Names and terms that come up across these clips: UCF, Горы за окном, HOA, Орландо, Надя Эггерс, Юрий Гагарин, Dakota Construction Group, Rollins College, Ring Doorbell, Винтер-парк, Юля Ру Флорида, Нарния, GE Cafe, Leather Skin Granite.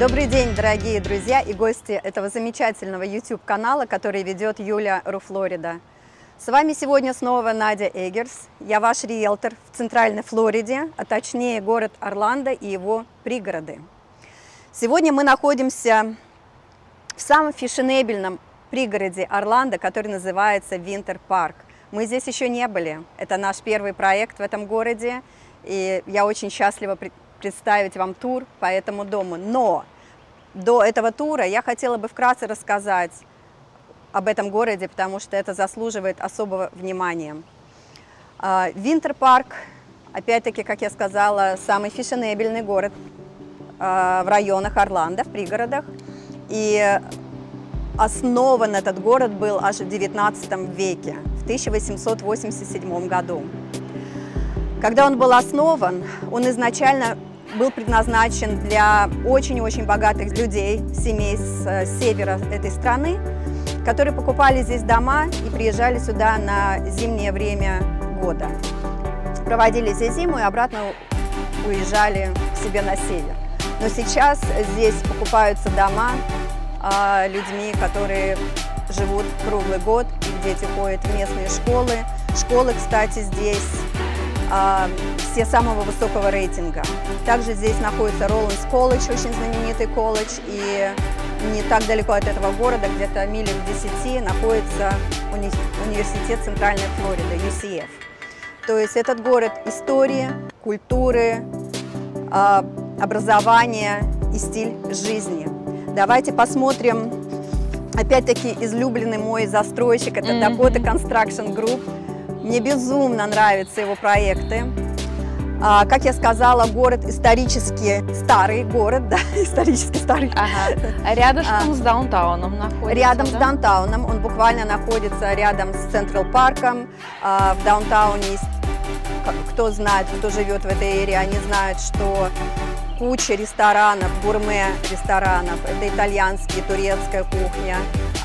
Добрый день, дорогие друзья и гости этого замечательного YouTube-канала, который ведет Юля Ру Флорида. С вами сегодня снова Надя Эггерс. Я ваш риэлтор в Центральной Флориде, а точнее город Орландо и его пригороды. Сегодня мы находимся в самом фешенебельном пригороде Орландо, который называется Винтер-парк. Мы здесь еще не были. Это наш первый проект в этом городе, и я очень счастлива представить вам тур по этому дому. Но до этого тура я хотела бы вкратце рассказать об этом городе, потому что это заслуживает особого внимания. Винтер-парк, опять-таки, как я сказала, самый фешенебельный город в районах Орландо, в пригородах. И основан этот город был аж в 19 веке, в 1887 году. Когда он был основан, он изначально был предназначен для очень-очень богатых людей, семей с севера этой страны, которые покупали здесь дома и приезжали сюда на зимнее время года. Проводили здесь зиму и обратно уезжали к себе на север. Но сейчас здесь покупаются дома людьми, которые живут круглый год, их дети ходят в местные школы. Школы, кстати, здесь все самого высокого рейтинга. Также здесь находится Rollins College, очень знаменитый колледж, и не так далеко от этого города, где-то милях в 10, находится университет Центральной Флориды, UCF. То есть этот город истории, культуры, образования и стиль жизни. Давайте посмотрим, опять-таки, излюбленный мой застройщик, это Dakota Construction Group. Мне безумно нравятся его проекты. Как я сказала, город исторически старый, город, да, исторически старый. Ага. Рядышком с даунтауном находится. Рядом, да? С даунтауном, он буквально находится рядом с Централ Парком. В даунтауне есть, кто знает, кто живет в этой эре, они знают, что куча ресторанов, гурме-ресторанов, это итальянские, турецкая кухня.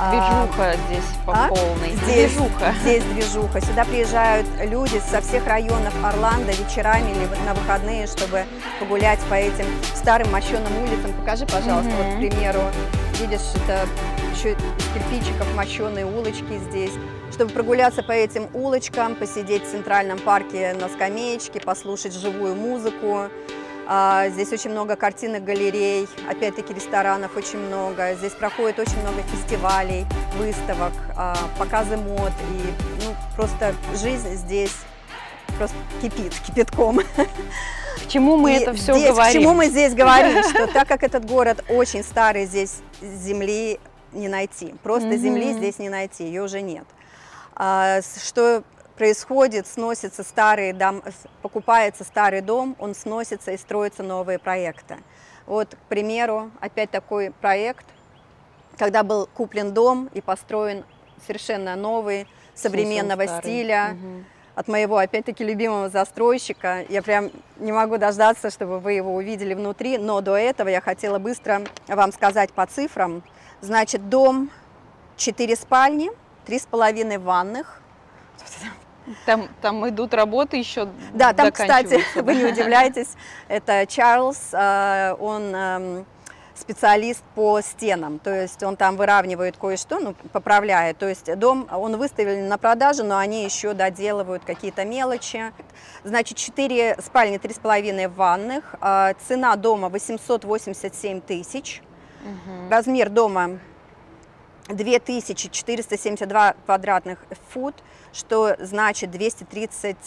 Движуха здесь по полной. Здесь движуха. Сюда приезжают люди со всех районов Орландо вечерами или на выходные, чтобы погулять по этим старым мощеным улицам. Покажи, пожалуйста, вот, к примеру, видишь, это еще из кирпичиков мощеные улочки здесь. Чтобы прогуляться по этим улочкам, посидеть в Центральном парке на скамеечке, послушать живую музыку. Здесь очень много картинок, галерей, опять-таки ресторанов очень много. Здесь проходит очень много фестивалей, выставок, показы мод. И ну, просто жизнь здесь просто кипит, кипятком. К чему мы это все говорим? К чему мы здесь говорим, что так как этот город очень старый, здесь земли не найти. Просто земли здесь не найти, ее уже нет. Что происходит, сносится старый дом, покупается старый дом, он сносится и строятся новые проекты. Вот, к примеру, опять такой проект, когда был куплен дом и построен совершенно новый, современного стиля, от моего, опять-таки, любимого застройщика. Я прям не могу дождаться, чтобы вы его увидели внутри, но до этого я хотела быстро вам сказать по цифрам. Значит, дом 4 спальни, 3,5 ванных. Там идут работы еще. Да, там, кстати, вы не удивляйтесь, это Чарльз, он специалист по стенам, то есть он там выравнивает кое-что, ну, поправляет. То есть дом, он выставлен на продажу, но они еще доделывают какие-то мелочи. Значит, 4 спальни, 3,5 ванных, цена дома 887 тысяч, размер дома 2472 квадратных фут, что значит 230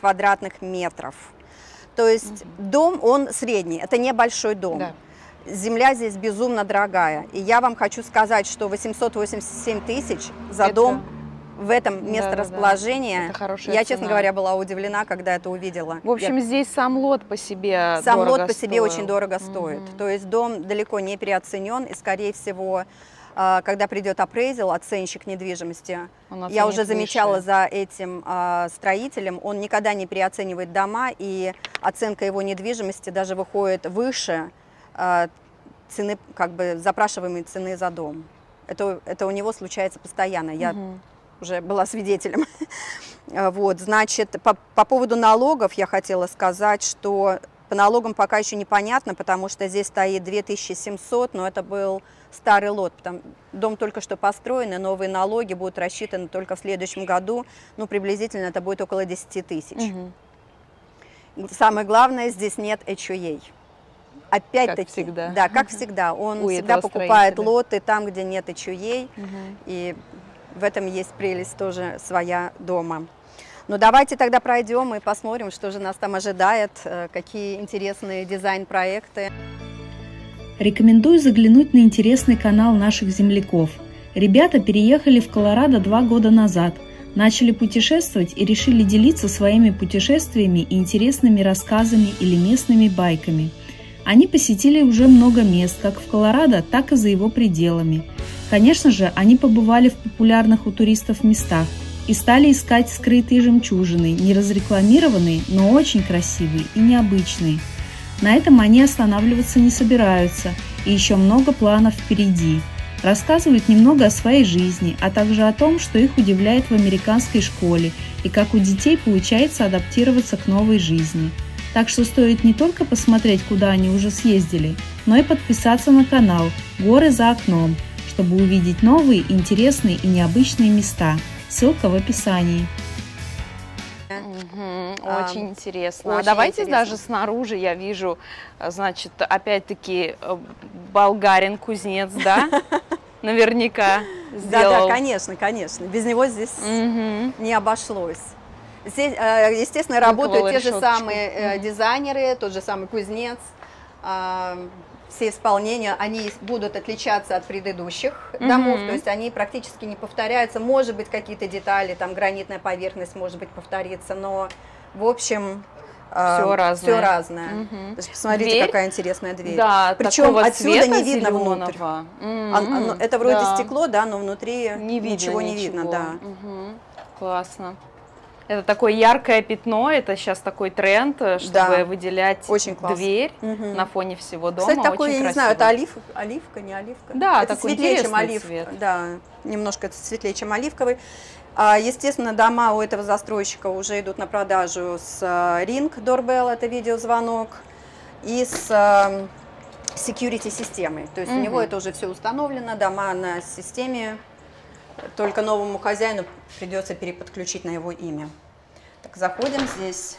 квадратных метров. То есть дом, он средний, это небольшой дом. Да. Земля здесь безумно дорогая. И я вам хочу сказать, что 887 тысяч за дом в этом месторасположении. Да. Я, честно говоря, была удивлена, когда это увидела. В общем, здесь сам лот по себе очень дорого стоит. То есть дом далеко не переоценен и, скорее всего, когда придет апрейзел, оценщик недвижимости, я уже замечала за этим строителем, он никогда не переоценивает дома, и оценка его недвижимости даже выходит выше цены, как бы запрашиваемой цены за дом. Это у него случается постоянно, я уже была свидетелем. Вот, значит, по поводу налогов я хотела сказать, что По налогам пока еще непонятно, потому что здесь стоит 2700, но это был старый лот. Дом только что построен, и новые налоги будут рассчитаны только в следующем году. Ну, приблизительно это будет около 10 тысяч. Угу. Самое главное, здесь нет HOA. Опять-таки, всегда. Да, как всегда. Он всегда покупает лоты там, где нет HOA. Угу. И в этом есть прелесть тоже своя дома. Ну, давайте тогда пройдем и посмотрим, что же нас там ожидает, какие интересные дизайн-проекты. Рекомендую заглянуть на интересный канал наших земляков. Ребята переехали в Колорадо 2 года назад, начали путешествовать и решили делиться своими путешествиями и интересными рассказами или местными байками. Они посетили уже много мест, как в Колорадо, так и за его пределами. Конечно же, они побывали в популярных у туристов местах и стали искать скрытые жемчужины, не разрекламированные, но очень красивые и необычные. На этом они останавливаться не собираются, и еще много планов впереди. Рассказывают немного о своей жизни, а также о том, что их удивляет в американской школе и как у детей получается адаптироваться к новой жизни. Так что стоит не только посмотреть, куда они уже съездили, но и подписаться на канал «Горы за окном», чтобы увидеть новые, интересные и необычные места. Ссылка в описании. Очень интересно. Очень интересно. Даже снаружи я вижу, значит, опять-таки болгарин-кузнец, да? Наверняка сделал. Да, конечно, конечно. Без него здесь не обошлось. Здесь, естественно, работают те же самые дизайнеры, тот же самый кузнец. Все исполнения, они будут отличаться от предыдущих домов, то есть они практически не повторяются. Может быть, какие-то детали, там гранитная поверхность может быть повторится, но в общем все разное. То есть, посмотрите, какая интересная дверь. Да, причем отсюда не видно внутрь. Это вроде стекло, да, но внутри не видно, ничего не видно. Да. Классно. Это такое яркое пятно, это сейчас такой тренд, чтобы выделять дверь на фоне всего дома. Кстати, такой, я не знаю, это оливка, не оливка? Да, это такой светлее, чем оливка. Да, немножко это светлее, чем оливковый. Естественно, дома у этого застройщика уже идут на продажу с Ring Doorbell, это видеозвонок, и с security-системой. То есть у него это уже все установлено, дома на системе. Только новому хозяину придется переподключить на его имя. Так, заходим здесь.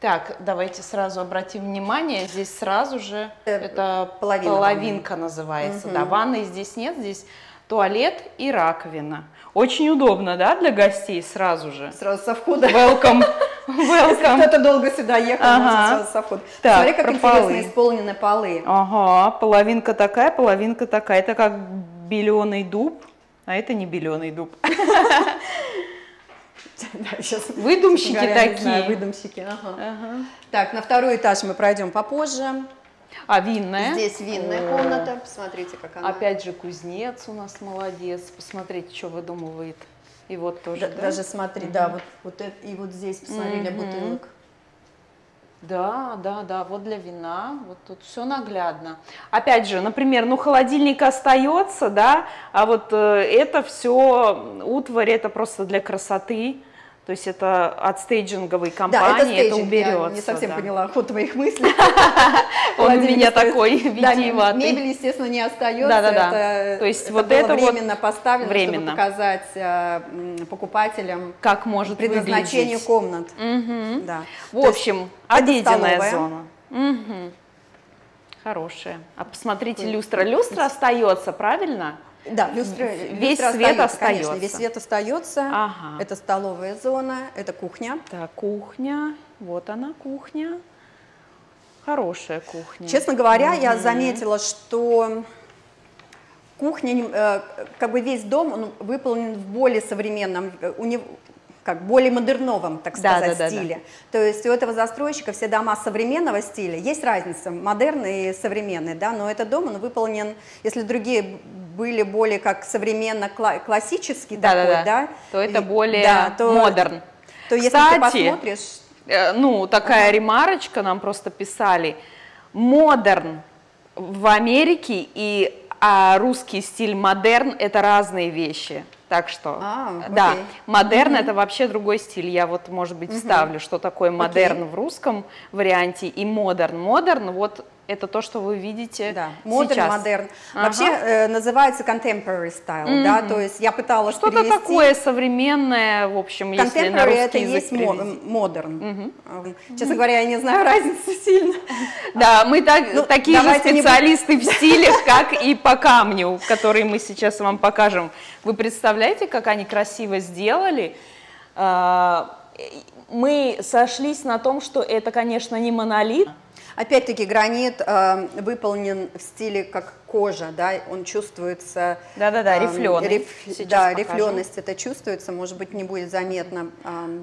Так, давайте сразу обратим внимание, здесь сразу же это половинка называется. Да, ванной здесь нет, здесь туалет и раковина. Очень удобно, да, для гостей сразу же? Сразу со входа. Welcome. Welcome. Кто-то долго сюда ехал, сразу со входа. Смотри, как интересно исполнены полы. Ага, половинка такая, половинка такая. Это как беленый дуб. А это не беленый дуб. Выдумщики такие. Выдумщики. Так, на второй этаж мы пройдем попозже. А винная? Здесь винная комната. Посмотрите, как она. Опять же, кузнец у нас молодец. Посмотрите, что выдумывает. И вот тоже. Даже смотри, да, вот и вот здесь посмотрели бутылок. Да, да, да, вот для вина, вот тут все наглядно. Опять же, например, ну холодильник остается, да, а вот это все утварь, это просто для красоты. То есть это от стейджинговой компании, это уберется. Я не совсем поняла ход твоих мыслей. Он у меня такой витиеватый. Мебель, естественно, не остается. Да-да-да. То есть вот это временно поставлено, чтобы показать покупателям, как может предназначение комнат. В общем, обеденная зона. Хорошая. А посмотрите, люстра. Люстра остается, правильно? Да, весь свет остается. Ага. Это столовая зона, это кухня. Так, кухня, вот она кухня, хорошая кухня. Честно говоря, я заметила, что кухня, как бы весь дом, он выполнен в более современном, у него, как более модерновом, так сказать, стиле. То есть у этого застройщика все дома современного стиля. Есть разница, модерный и современный, да, но этот дом, он выполнен, если другие были более как современно классический такой, да, то это более модерн. То если ты посмотришь... Ну, такая ремарочка, нам просто писали. Модерн в Америке и а русский стиль модерн — это разные вещи. Так что, да, модерн это вообще другой стиль. Я вот, может быть, вставлю, что такое модерн в русском варианте и модерн. Модерн, вот это то, что вы видите сейчас. Модерн. Вообще называется contemporary style, да, то есть я пыталась что-то перевести. Такое современное, в общем, если на русский язык это есть модерн. Честно говоря, я не знаю разницы сильно. Да, мы такие же специалисты в стилях, как и по камню, который мы сейчас вам покажем. Вы представляете, как они красиво сделали? Мы сошлись на том, что это, конечно, не монолит. Опять-таки гранит выполнен в стиле как кожа, да, он чувствуется... Да-да-да, рифленый. Да, рифленость это чувствуется, может быть, не будет заметно.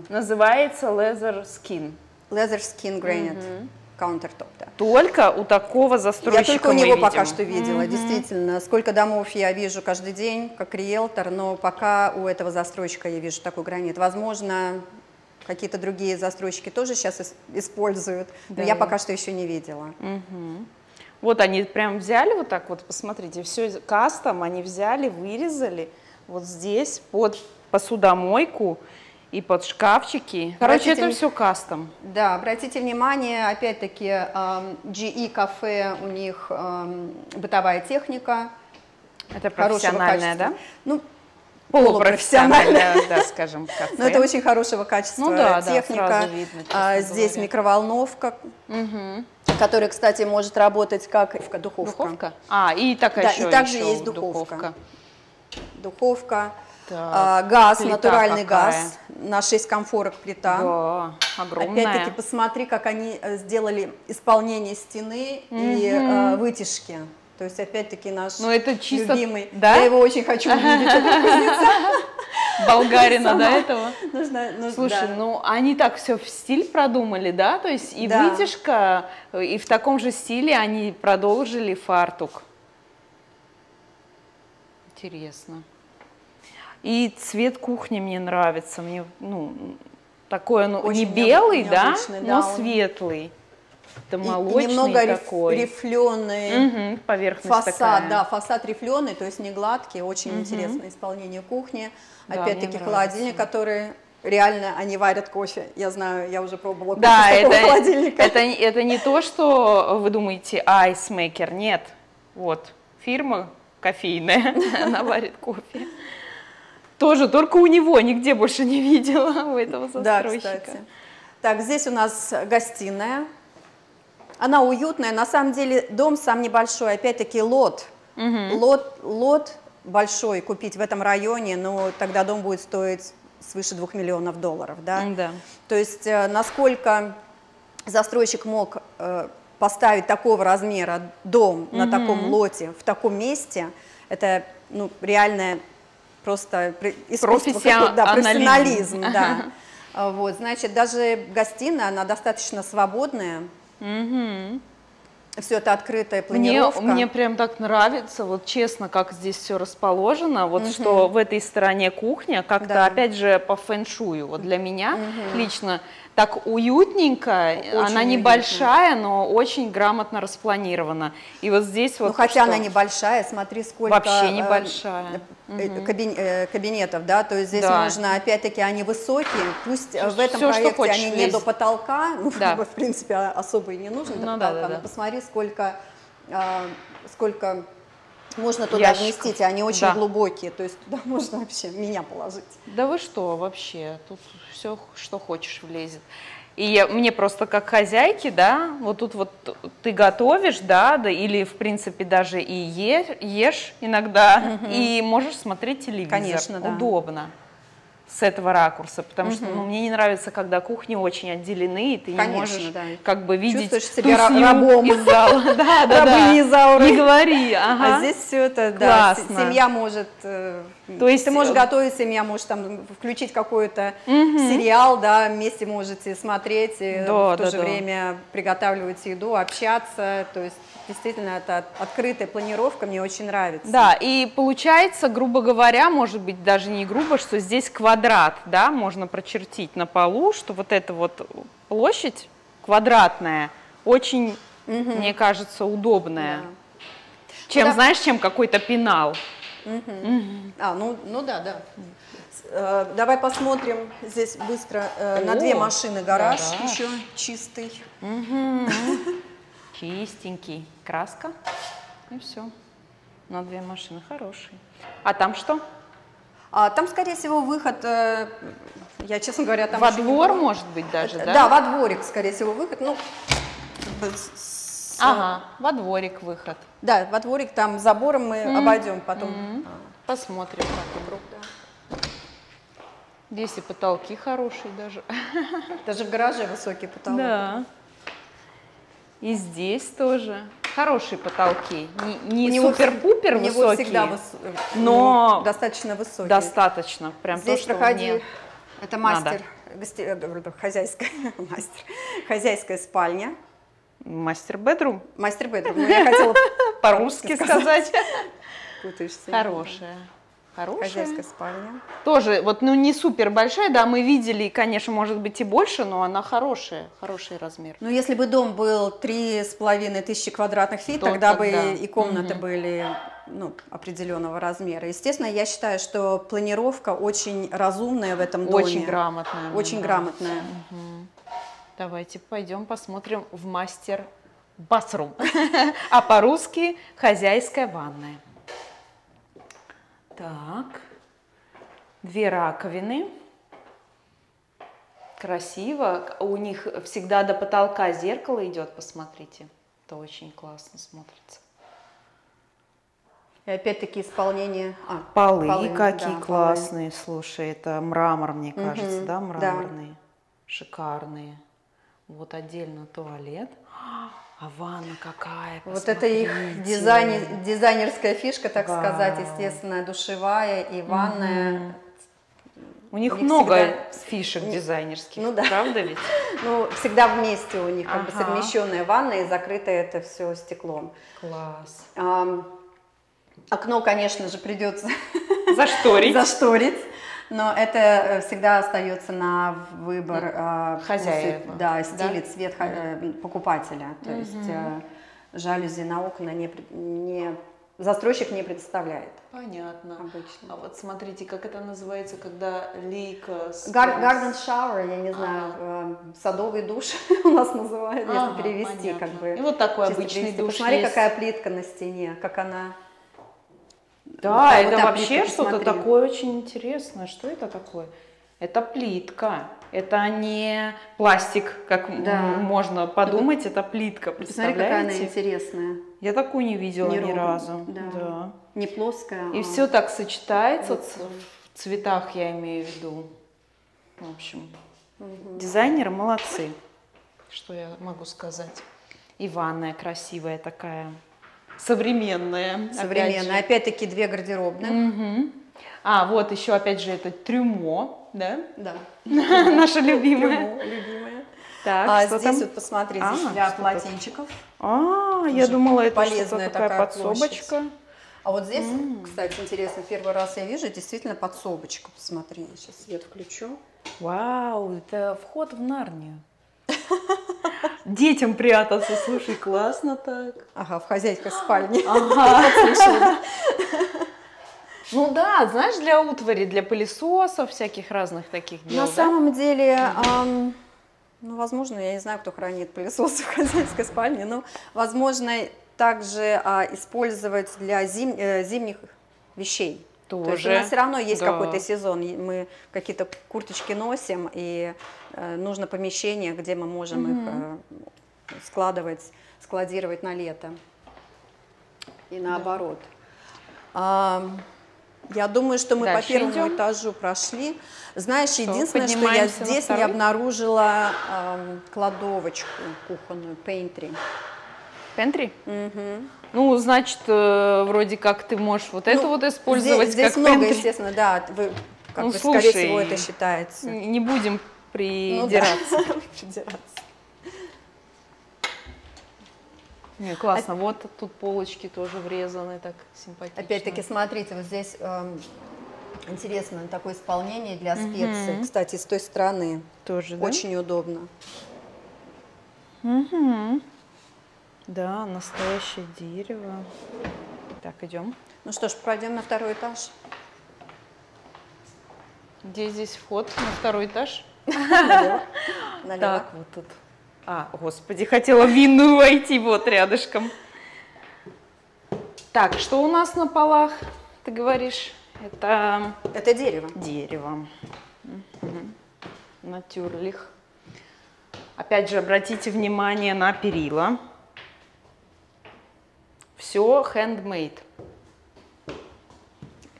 Называется Leather Skin. Leather Skin Granite. Countertop, да. Только у такого застройщика я только у него пока что видела, действительно. Сколько домов я вижу каждый день, как риэлтор, но пока у этого застройщика я вижу такой гранит. Возможно, какие-то другие застройщики тоже сейчас используют, да. Но я пока что еще не видела. Вот они прям взяли вот так вот, посмотрите, все кастом они взяли, вырезали вот здесь под посудомойку и под шкафчики. Короче, это все кастом. Да, обратите внимание, опять-таки, GE Cafe, у них бытовая техника. Это профессиональная, да? Ну, полупрофессиональная, да, скажем, кафе. Но это очень хорошего качества техника. Здесь микроволновка, которая, кстати, может работать как духовка. И такая еще также есть духовка. Так, газ, натуральный газ, на 6 конфорок плита. Да, огромная. Опять-таки, посмотри, как они сделали исполнение стены и вытяжки. То есть, опять-таки, наш любимый. Да? Я его очень хочу увидеть, этот кузнеца. Болгарина до этого. Слушай, ну они так все в стиль продумали, да? То есть и вытяжка, и в таком же стиле они продолжили фартук. Интересно. И цвет кухни мне нравится. Мне, ну, такой он не белый, да, но светлый. Это молочный немного такой. Рифленый поверхность фасад, такая. Да, фасад рифленый, то есть не гладкий. Очень интересное исполнение кухни. Да, опять-таки холодильник, который... Реально, они варят кофе. Я знаю, я уже пробовала кофе с такого холодильника. Это не то, что вы думаете, айсмейкер. Нет. Вот, фирма кофейная, она варит кофе. Тоже только у него, нигде больше не видела у этого застройщика. Да, кстати. Так, здесь у нас гостиная. Она уютная. На самом деле дом сам небольшой. Опять-таки лот. Лот большой купить в этом районе, но тогда дом будет стоить свыше $2 миллионов. Да? То есть насколько застройщик мог поставить такого размера дом на таком лоте, в таком месте, это реальная... Просто профессионализм, да. Вот, значит, даже гостиная, она достаточно свободная. Все это открытая планировка. Мне прям так нравится, вот честно, как здесь все расположено, вот что в этой стороне кухня, как-то, опять же, по фэн-шую. Вот для меня лично так уютненько, она небольшая, но очень грамотно распланирована. И вот здесь вот... Ну, хотя она небольшая, смотри, сколько... Вообще небольшая. Кабинетов, да, то есть здесь можно, опять-таки, они высокие, пусть в этом проекте они не до потолка, ну, в принципе, особо и не нужно до потолка, но посмотри, сколько можно туда вместить, они очень глубокие, то есть туда можно вообще меня положить. Да вы что, вообще, тут все, что хочешь, влезет. И мне просто как хозяйке, да, вот тут вот ты готовишь, да или в принципе даже и ешь иногда, и можешь смотреть телевизор. Конечно, удобно с этого ракурса, потому что мне не нравится, когда кухни очень отделены, и ты не можешь как бы видеть себя рабом из зала. Не говори. А здесь все это, да, семья может... То есть ты можешь готовить, семья может там включить какой-то сериал, да, вместе можете смотреть, и в то же время приготавливать еду, общаться, то есть действительно это открытая планировка, мне очень нравится. Да, и получается, грубо говоря, может быть даже не грубо, что здесь квадрат, да, можно прочертить на полу, что вот эта вот площадь квадратная, очень, мне кажется, удобная. Чем, да, знаешь, чем какой-то пенал. Ну да. Давай посмотрим здесь быстро на две машины гараж, еще чистый. Чистенький. Краска. И все. На две машины хороший. А там что? А там, скорее всего, выход, я, честно говоря, там... Во двор, может быть, даже, да? Да, во дворик, скорее всего, выход. Ну, ага, во дворик выход. Да, во дворик, там забором мы обойдем потом. Посмотрим, как вдруг, да. Здесь и потолки хорошие даже. Даже в гараже высокий потолок. Да. И здесь тоже. Хорошие потолки, не супер-пупер высокие, него всегда но достаточно высокие. Достаточно, прям здесь то, что проходил. Это мастер, хозяйская спальня. Мастер-бедрум? Мастер-бедрум, я хотела по-русски сказать. Хорошая. Хорошая. Хозяйская спальня. Тоже, вот, ну, не супер большая, да, мы видели, конечно, может быть и больше, но она хорошая, хороший размер. Ну, если бы дом был 3 500 квадратных фит, тогда бы и комнаты были, ну, определенного размера. Естественно, я считаю, что планировка очень разумная в этом доме. Очень грамотная. Очень грамотная. Давайте пойдем посмотрим в мастер-басрум. А по-русски хозяйская ванная. Так, две раковины, красиво, у них всегда до потолка зеркало идет, посмотрите, это очень классно смотрится. И опять-таки исполнение... полы какие, да, классные, полы. Слушай, это мрамор, мне кажется, да, мраморные, да, шикарные. Вот отдельно туалет. А ванна какая, посмотрите. Вот это их дизайнерская фишка, так сказать, естественно, душевая и ванная. У них много всегда... фишек дизайнерских, ну, да, правда ведь? Ну, всегда вместе у них, как бы совмещенная ванна и закрытое это все стеклом. Класс. Окно, конечно же, придется зашторить. Но это всегда остается на выбор хозяина, да, стиль, цвет покупателя. То есть жалюзи на окна застройщик не представляет. Понятно. Обычно. А вот смотрите, как это называется, когда лейка... Garden shower, я не знаю, садовый душ у нас называют, если перевести. Как бы, и вот такой обычный душ. Посмотри, какая плитка на стене, как она... Да, вот это вообще что-то такое очень интересное. Что это такое? Это плитка. Это не пластик, как можно подумать. Это плитка, представляете? Смотри, какая она интересная. Я такую не видела ни разу. Да. Да. Не плоская. И все так сочетается в цветах, я имею в виду. В общем, дизайнеры молодцы. Что я могу сказать? И ванная красивая такая. Современная. Современная. Опять-таки две гардеробные. А, вот еще опять же это трюмо, да? Да. Наша любимая. А здесь вот посмотри, здесь для полотенчиков. А, я думала, это что-то такая подсобочка. А вот здесь, кстати, интересно, первый раз я вижу, действительно подсобочка. Посмотри, я сейчас свет включу. Вау, это вход в Нарнию. Детям прятаться, слушай, классно так. Ага, в хозяйской спальне. Ага. Ну да, знаешь, для утвари, для пылесосов, всяких разных таких дел. На самом деле, ну, возможно, я не знаю, кто хранит пылесосы в хозяйской спальне, но, возможно, также использовать для зимних вещей. Тоже. То есть у нас все равно есть какой-то сезон, мы какие-то курточки носим, и нужно помещение, где мы можем их складировать на лето. И наоборот. Я думаю, что мы дальше по первому этажу прошли. Знаешь, что, единственное, что я здесь не обнаружила кладовочку кухонную, пентри. Пентри? Ну, значит, вроде как ты можешь вот это вот использовать. Здесь как много, естественно, да. Как бы, слушай, скорее всего, это считается. Не будем придираться. Ну, да. Не, классно. Вот тут полочки тоже врезаны так симпатично. Опять-таки, смотрите, вот здесь интересно такое исполнение для специй. Кстати, с той стороны тоже очень удобно. Да, настоящее дерево. Так, идем. Ну что ж, пройдем на второй этаж. Где здесь вход на второй этаж? Так, вот тут. А, господи, хотела в винную войти вот рядышком. Так, что у нас на полах, ты говоришь? Это дерево. Дерево. Натюрлих. Опять же, обратите внимание на перила. Все handmade.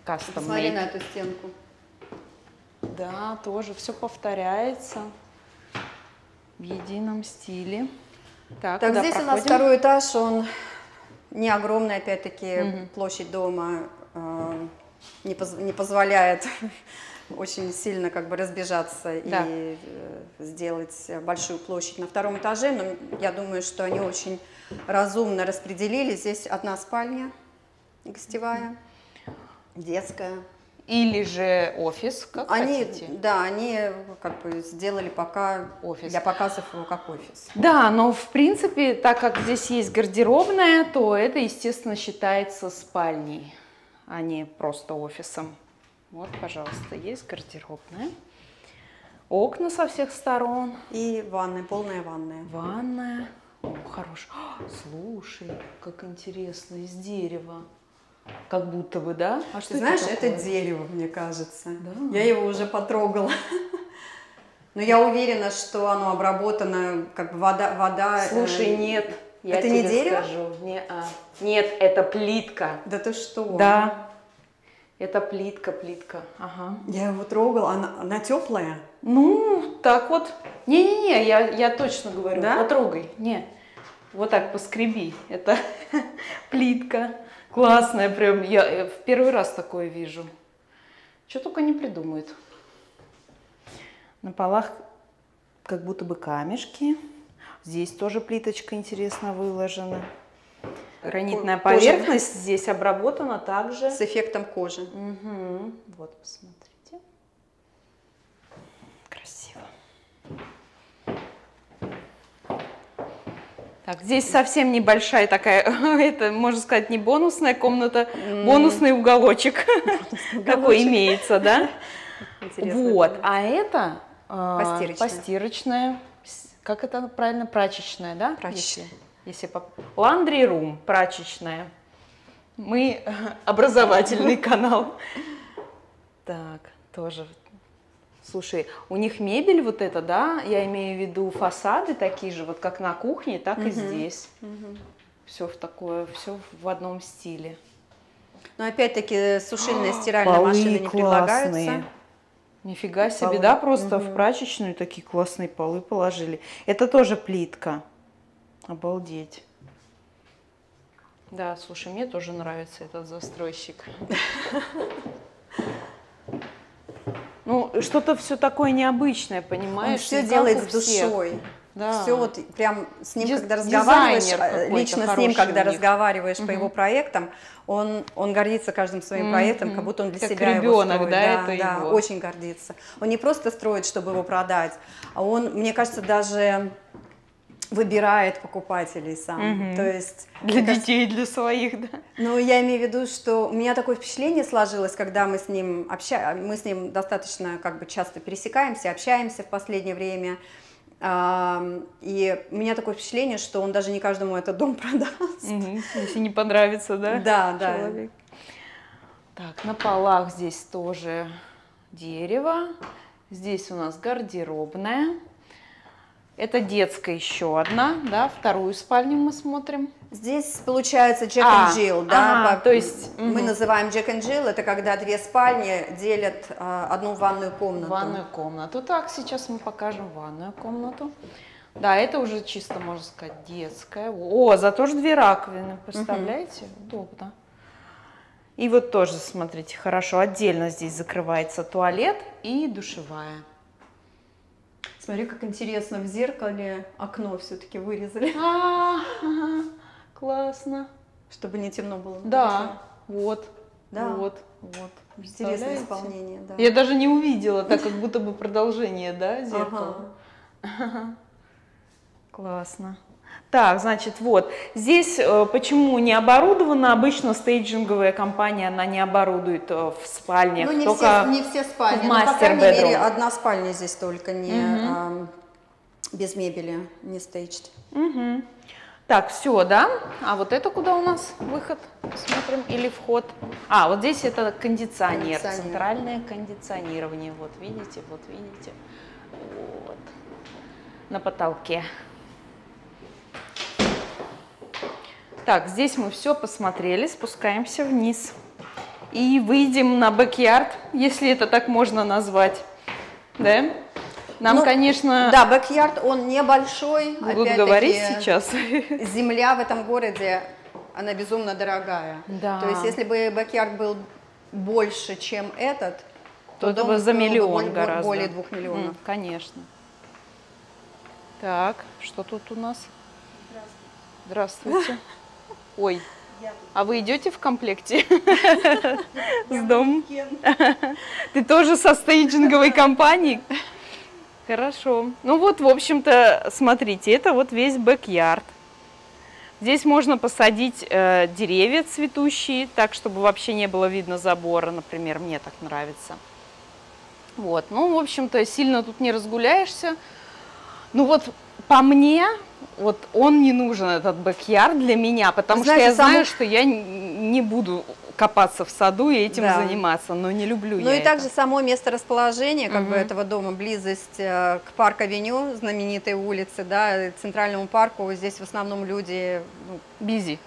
Custom-made. Посмотри на эту стенку. Да, тоже все повторяется в едином стиле. Так здесь проходим? У нас второй этаж, он не огромный, опять-таки, площадь дома не позволяет очень сильно как бы разбежаться и сделать большую площадь на втором этаже, но я думаю, что они очень разумно распределили. Здесь одна спальня гостевая, детская. Или же офис, как хотите. Да, они как бы сделали пока офис. Для показов его как офис. Да, но в принципе, так как здесь есть гардеробная, то это, естественно, считается спальней, а не просто офисом. Вот, пожалуйста, есть гардеробная. Окна со всех сторон. И ванная, полная ванная. Ванная. О, хорош. О, слушай, как интересно, из дерева. Как будто бы, да? А что знаешь, это дерево, мне кажется. Да? Я его уже потрогала. Но я уверена, что оно обработано, как бы вода... Слушай, нет. Я это не дерево? Скажу. Не, нет, это плитка. Да ты что? Да. Это плитка. Ага. Я его трогала. Она теплая? Ну, так вот. Не-не-не, я точно говорю. Да? Потрогай. Не. Вот так поскреби. Это плитка. Классная, прям, я в первый раз такое вижу. Что только не придумают. На полах как будто бы камешки. Здесь тоже плиточка интересно выложена. Гранитная поверхность здесь обработана также. С эффектом кожи. Угу. Вот, посмотрите. Красиво. Так, здесь совсем небольшая такая, это, можно сказать, не бонусная комната, бонусный уголочек такой имеется, да? Вот, а это постирочная, как это правильно, прачечная, да? Прачечная. Laundry room, прачечная. Мы образовательный канал. Так, тоже. Слушай, у них мебель вот эта, да, я имею в виду фасады такие же, вот как на кухне, так и здесь. Все в такое, все в одном стиле. Но опять-таки сушильная, стиральная машина не предлагается. Нифига себе, да, просто в прачечную такие классные полы положили. Это тоже плитка. Обалдеть. Да, слушай, мне тоже нравится этот застройщик. Ну, что-то все такое необычное, понимаешь? Он все делает с душой. Да. Все вот прям с ним, когда разговариваешь, лично с ним, когда разговариваешь по его проектам, он гордится каждым своим проектом, как будто он для себя его строит. Да, да, его. Очень гордится. Он не просто строит, чтобы его продать, а он, мне кажется, даже выбирает покупателей сам. То есть, для детей, для своих, да? Ну, я имею в виду, что у меня такое впечатление сложилось, когда мы с ним общаемся, мы с ним достаточно как бы часто пересекаемся, общаемся в последнее время, и у меня такое впечатление, что он даже не каждому этот дом продаст. Если не понравится, да? Да, да. Человек. Так, на полах здесь тоже дерево, здесь у нас гардеробная. Это детская еще одна, да, вторую спальню мы смотрим. Здесь получается Джек и Джилл, да, то есть мы называем Джек и Джилл, это когда две спальни делят одну ванную комнату. Ванную комнату, так, сейчас мы покажем ванную комнату. Да, это уже чисто, можно сказать, детская. О, зато же две раковины, представляете, удобно. И вот тоже, смотрите, хорошо, отдельно здесь закрывается туалет и душевая. Смотри, как интересно, в зеркале окно все-таки вырезали. Классно. Чтобы не темно было. Да, вот, вот. Интересное исполнение, да. Я даже не увидела, так как будто бы продолжение, да, зеркала. Классно. Так, значит, вот. Здесь почему не оборудовано? Обычно стейджинговая компания, она не оборудует в спальнях. Ну, не все спальни. Но, по крайней мере, одна спальня здесь только не, без мебели, не стейджд. Так, все, да? А вот это куда у нас выход? Смотрим, или вход? А, вот здесь это кондиционер. Центральное кондиционирование. Вот видите, вот видите. Вот. На потолке. Так, здесь мы все посмотрели, спускаемся вниз. И выйдем на бэк-ярд, если это так можно назвать. Да? Нам, ну, конечно... Да, бэк-ярд, он небольшой. Буду говорить сейчас. Земля в этом городе, она безумно дорогая. Да. То есть, если бы бэк-ярд был больше, чем этот, то это бы за миллион гораздо. Более 2 миллионов. Конечно. Так, что тут у нас? Здравствуйте. Здравствуйте. Ой, а вы идете в комплекте с домом? Ты тоже со стейджинговой компанией? Хорошо. Ну вот, в общем-то, смотрите, это вот весь бэк-ярд. Здесь можно посадить деревья цветущие, так, чтобы вообще не было видно забора, например, мне так нравится. Вот, ну, в общем-то, сильно тут не разгуляешься. Ну вот, по мне, вот он не нужен, этот бэк-ярд для меня, потому что я знаю, что я не буду копаться в саду и этим заниматься, но не люблю я это. Ну и также само место расположения как бы этого дома, близость к парк-авеню, знаменитой улице, да, центральному парку, здесь в основном люди... Бизи.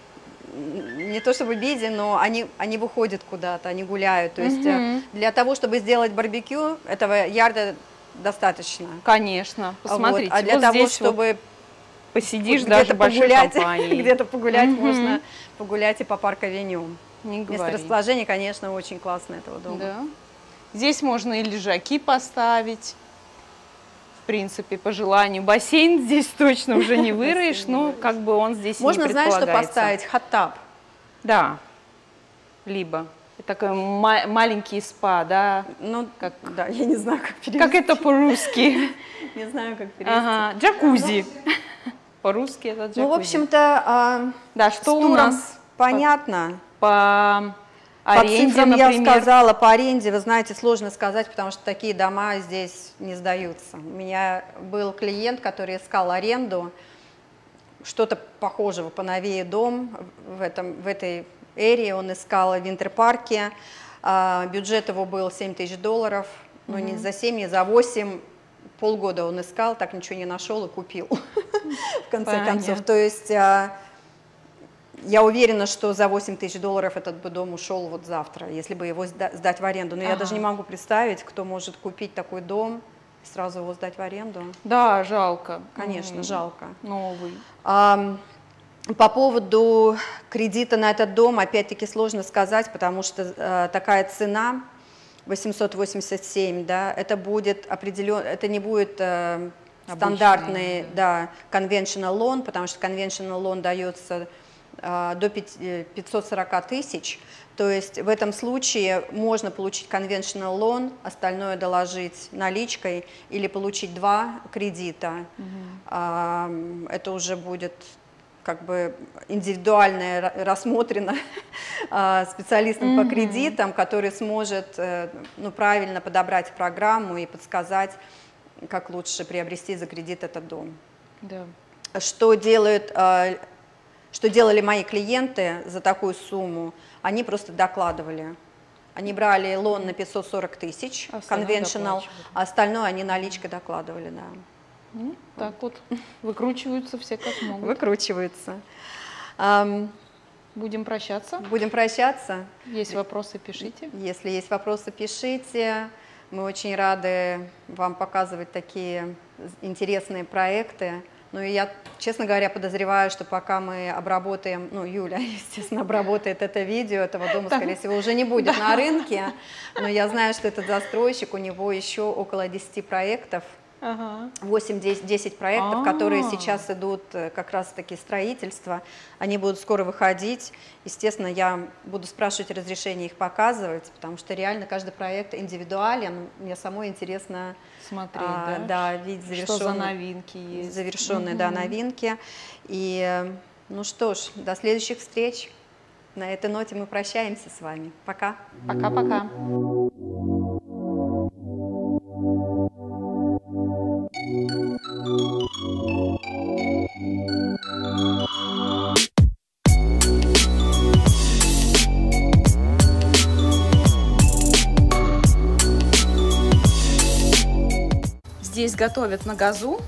Не то чтобы бизи, но они выходят куда-то, они гуляют, то есть для того, чтобы сделать барбекю, этого ярда достаточно. Конечно, посмотрите. Вот. А для того, чтобы... Вот... Посидишь даже большой компанией. Где-то погулять можно, погулять и по парк-авеню. Место расположения, конечно, очень классное этого дома. Да. Здесь можно и лежаки поставить, в принципе, по желанию. Бассейн здесь точно уже не выроешь, но как бы он здесь не предполагается. Можно, знаешь, что поставить? Хот-тап. Да, либо. Такой маленький спа, да? Ну, как, да, я не знаю, как перевести. Как это по-русски? Не знаю, как перевести. Ага, джакузи. По-русски это джакузи. Ну, в общем-то, да, что у нас понятно. По аренде, например. Я сказала, по аренде, вы знаете, сложно сказать, потому что такие дома здесь не сдаются. У меня был клиент, который искал аренду, что-то похожего, поновее дом в этой эре, он искал в Винтер-парке, бюджет его был $7000, но не за 7, не за 8, полгода он искал, так ничего не нашел и купил, в конце концов. То есть я уверена, что за $8000 этот бы дом ушел вот завтра, если бы его сдать в аренду. Но я даже не могу представить, кто может купить такой дом, сразу его сдать в аренду. Да, жалко. Конечно, жалко. Новый. По поводу кредита на этот дом, опять-таки, сложно сказать, потому что такая цена, 887, да, это будет определен, это не будет стандартный, да, conventional loan, потому что conventional loan дается до 540 тысяч, то есть в этом случае можно получить conventional loan, остальное доложить наличкой или получить 2 кредита, это уже будет... как бы индивидуально рассмотрено специалистом по кредитам, который сможет, ну, правильно подобрать программу и подсказать, как лучше приобрести за кредит этот дом. Да. Что делали мои клиенты за такую сумму? Они просто докладывали. Они брали лон на 540 тысяч, конвеншнл, а остальное они наличкой докладывали, да. Ну, так вот, выкручиваются все как могут. Выкручиваются. Будем прощаться. Будем прощаться. Есть вопросы, пишите. Если есть вопросы, пишите. Мы очень рады вам показывать такие интересные проекты. Ну и я, честно говоря, подозреваю, что пока мы обработаем, ну, Юля, естественно, обработает это видео, этого дома, скорее всего, уже не будет на рынке. Но я знаю, что этот застройщик, у него еще около 10 проектов. 8-10 проектов, которые сейчас идут как раз-таки строительство. Они будут скоро выходить. Естественно, я буду спрашивать разрешение их показывать, потому что реально каждый проект индивидуален. Мне самой интересно смотреть, да, видеть завершенные, что за новинки есть. Завершенные, да, новинки. И ну что ж, до следующих встреч. На этой ноте мы прощаемся с вами. Пока. Пока-пока. Здесь готовят на газу.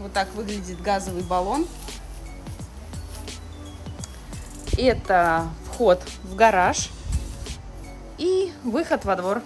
Вот так выглядит газовый баллон. Это вход в гараж и выход во двор.